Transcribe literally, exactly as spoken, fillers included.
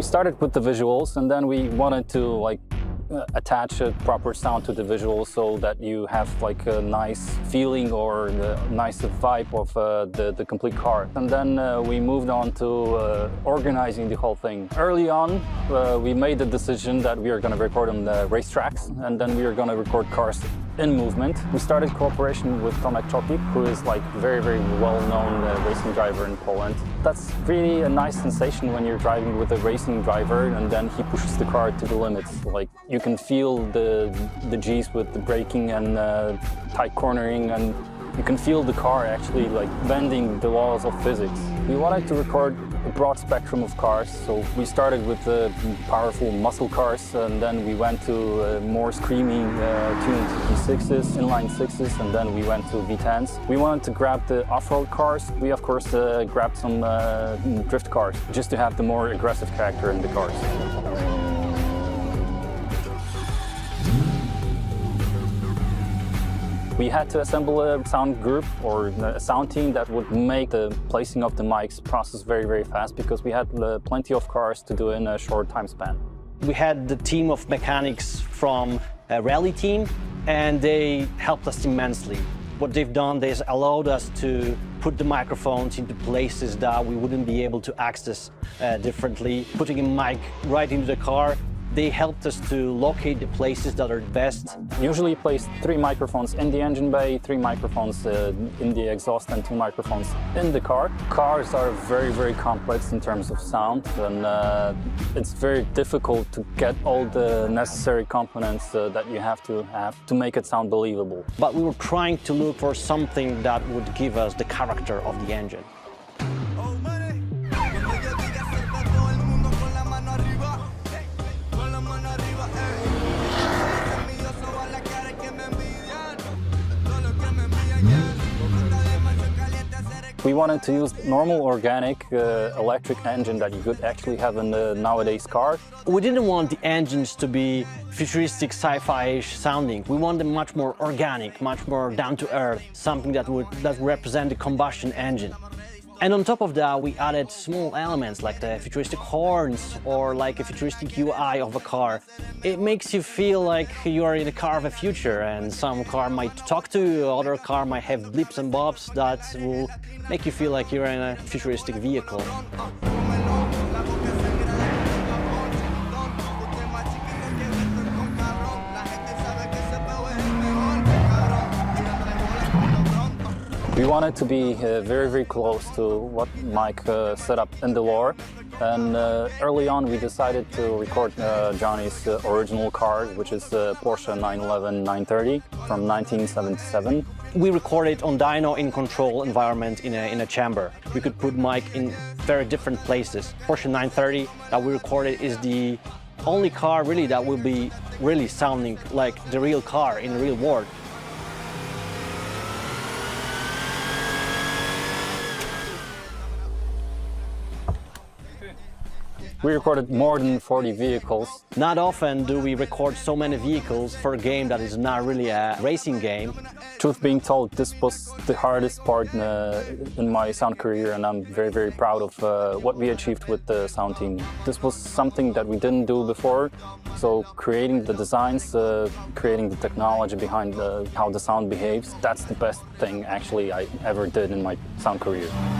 We started with the visuals, and then we wanted to like uh, attach a proper sound to the visuals so that you have like a nice feeling or the nice vibe of uh, the, the complete car. And then uh, we moved on to uh, organizing the whole thing. Early on, uh, we made the decision that we are going to record on the racetracks, and then we are going to record cars in movement. We started cooperation with Tomek Czopik, who is like very, very well-known uh, racing driver in Poland. That's really a nice sensation when you're driving with a racing driver, and then he pushes the car to the limits. Like you can feel the the G's with the braking and uh, tight cornering, and you can feel the car actually like bending the laws of physics. We wanted to record a broad spectrum of cars, so we started with the powerful muscle cars, and then we went to uh, more screaming uh, tuned V sixes, inline sixes, and then we went to V tens. We wanted to grab the off-road cars. We of course uh, grabbed some uh, drift cars, just to have the more aggressive character in the cars. We had to assemble a sound group or a sound team that would make the placing of the mics process very, very fast, because we had uh, plenty of cars to do in a short time span. We had the team of mechanics from a rally team, and they helped us immensely. What they've done is allowed us to put the microphones into places that we wouldn't be able to access uh, differently. Putting a mic right into the car, they helped us to locate the places that are best. Usually place three microphones in the engine bay, three microphones uh, in the exhaust, and two microphones in the car. Cars are very, very complex in terms of sound, and uh, it's very difficult to get all the necessary components uh, that you have to have to make it sound believable. But we were trying to look for something that would give us the character of the engine. We wanted to use normal organic uh, electric engine that you could actually have in the nowadays car. We didn't want the engines to be futuristic, sci-fi-ish sounding. We want them much more organic, much more down-to-earth, something that would that represent the combustion engine. And on top of that, we added small elements like the futuristic horns or like a futuristic U I of a car. It makes you feel like you are in a car of the future, and some car might talk to you, other car might have blips and bobs that will make you feel like you're in a futuristic vehicle. We wanted to be uh, very, very close to what Mike uh, set up in the lore, and uh, early on we decided to record uh, Johnny's uh, original car, which is the Porsche nine eleven nine thirty from nineteen seventy-seven. We recorded on dyno in control environment in a, in a chamber. We could put Mike in very different places. Porsche nine thirty that we recorded is the only car really that will be really sounding like the real car in the real world. We recorded more than forty vehicles. Not often do we record so many vehicles for a game that is not really a racing game. Truth being told, this was the hardest part in, uh, in my sound career, and I'm very, very proud of uh, what we achieved with the sound team. This was something that we didn't do before, so creating the designs, uh, creating the technology behind the, how the sound behaves, that's the best thing actually I ever did in my sound career.